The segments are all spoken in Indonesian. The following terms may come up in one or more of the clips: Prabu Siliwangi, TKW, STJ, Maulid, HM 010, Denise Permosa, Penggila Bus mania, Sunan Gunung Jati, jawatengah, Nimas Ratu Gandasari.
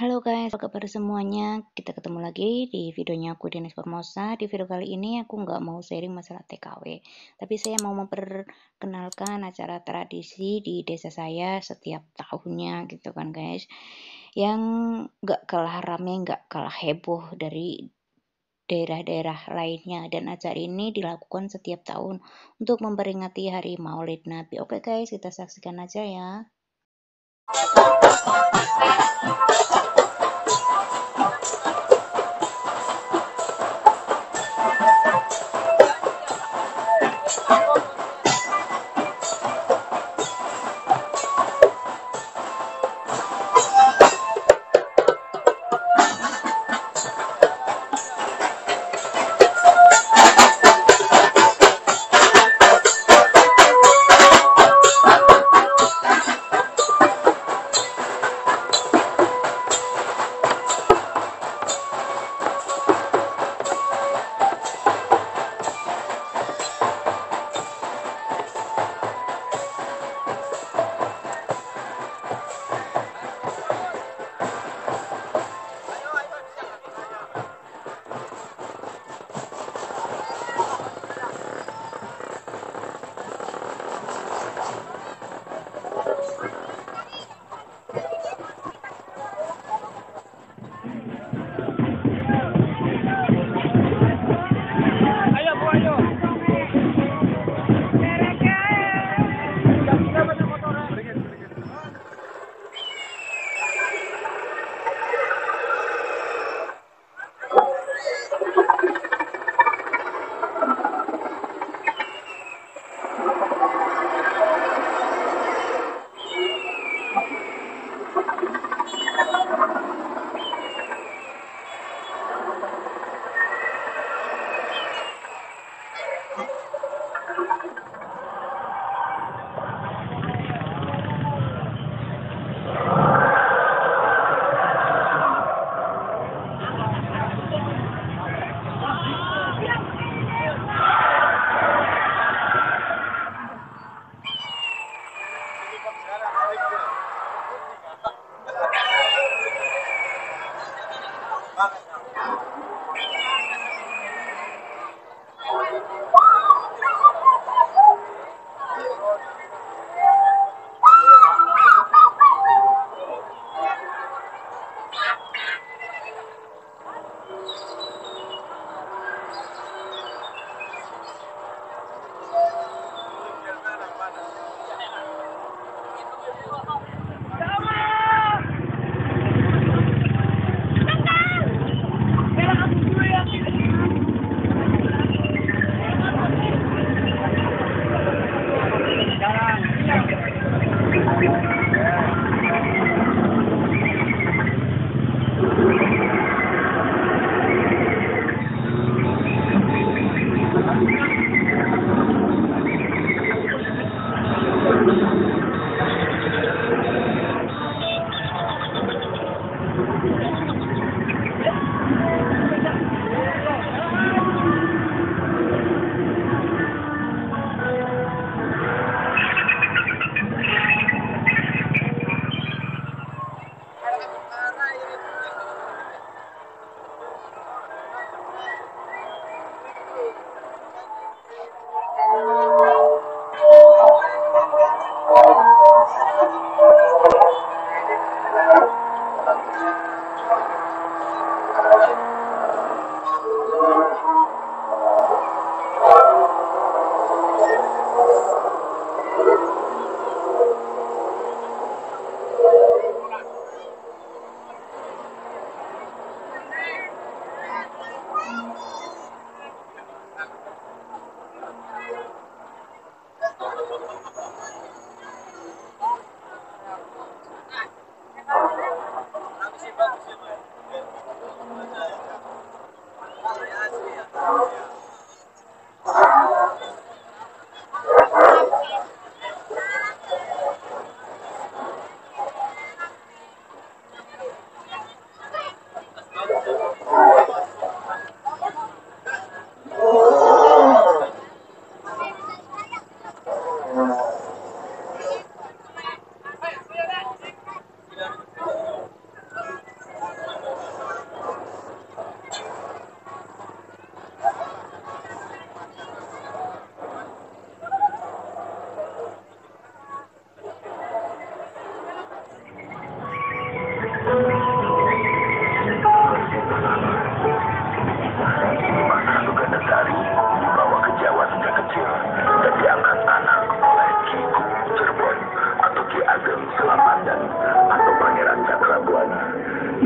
Halo guys, apa kabar semuanya? Kita ketemu lagi di videonya aku, Denise Permosa. Di video kali ini aku nggak mau sharing masalah TKW, tapi saya mau memperkenalkan acara tradisi di desa saya setiap tahunnya gitu kan guys, yang nggak kalah rame, nggak kalah heboh dari daerah-daerah lainnya. Dan acara ini dilakukan setiap tahun untuk memperingati hari Maulid Nabi. Oke guys, kita saksikan aja ya. Thank you.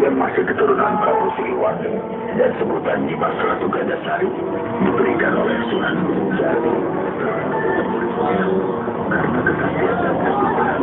yang masih keturunan Prabu Siliwangi dan sebutan Nimas Ratu Gandasari diberikan oleh Sunan Gunung Jati. Karena kesaktian dan kesuburan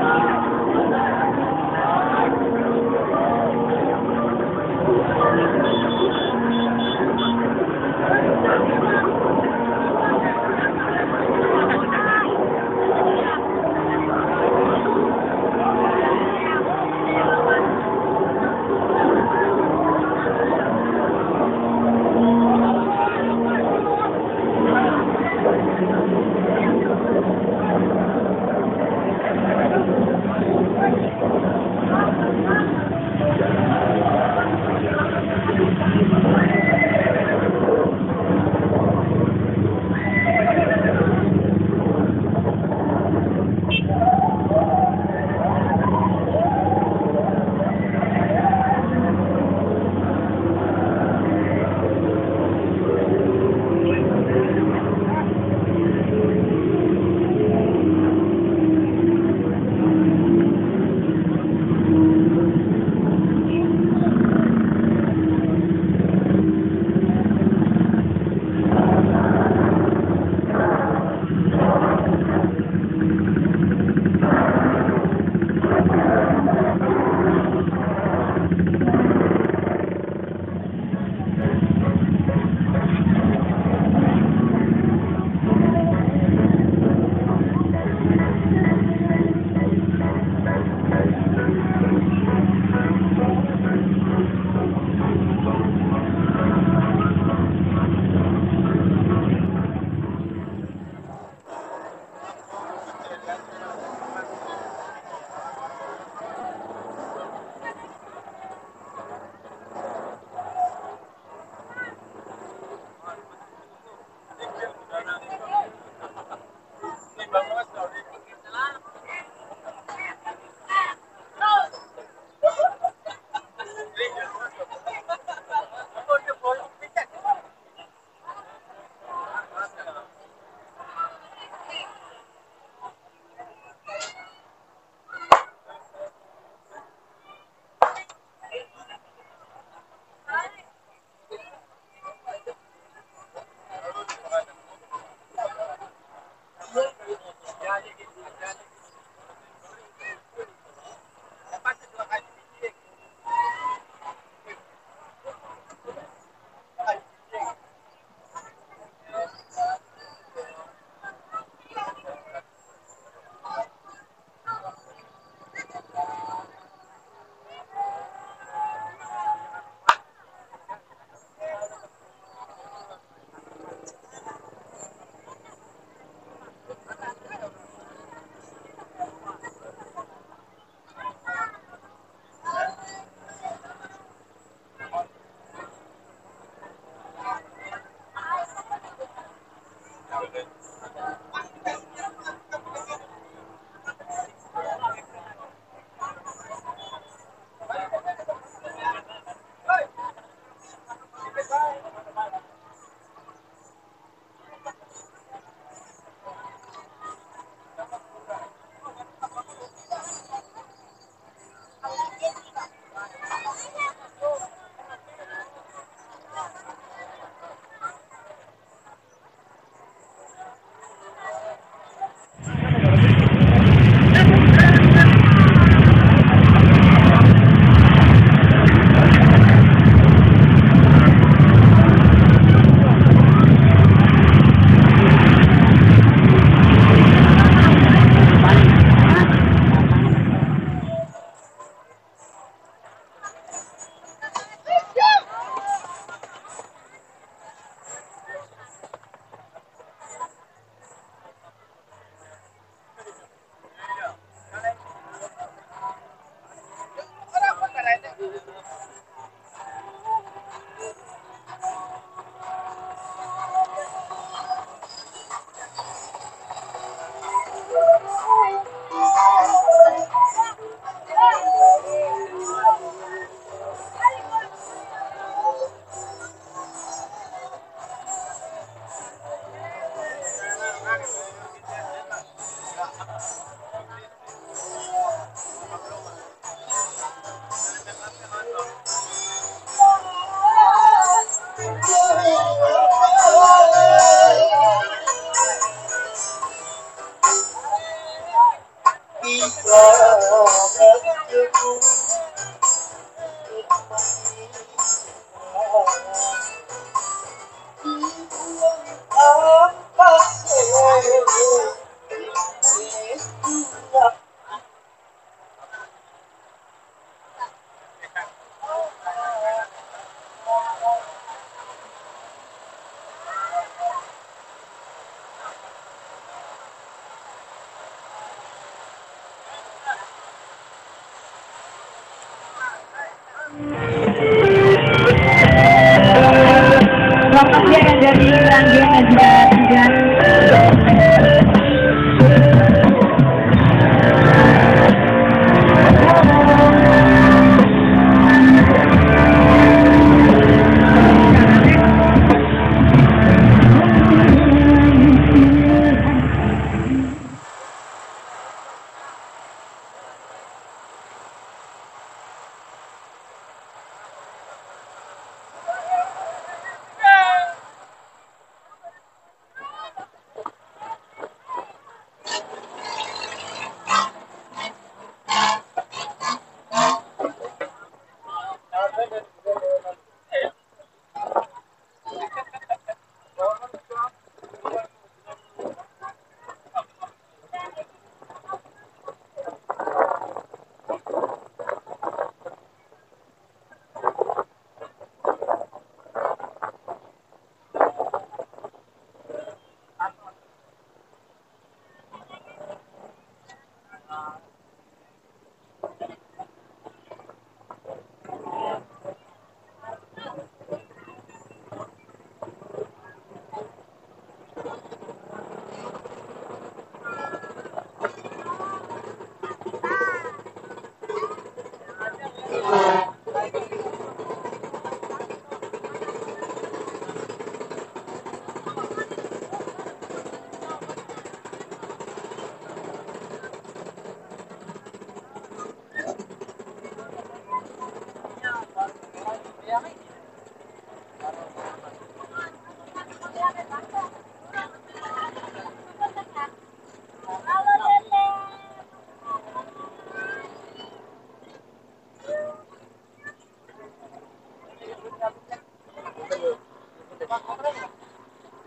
Yang dari Ranggit aja tidak.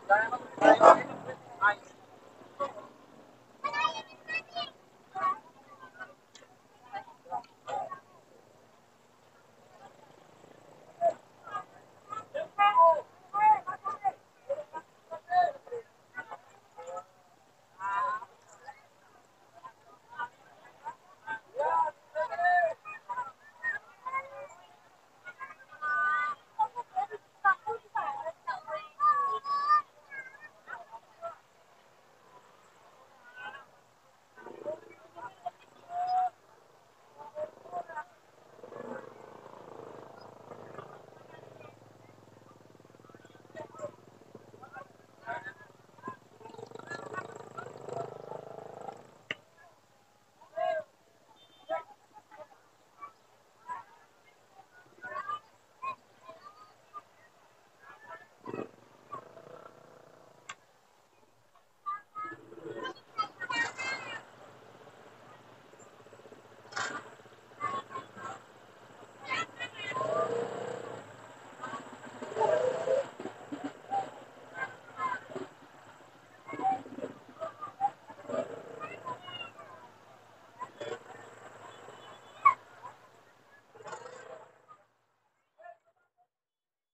Gracias.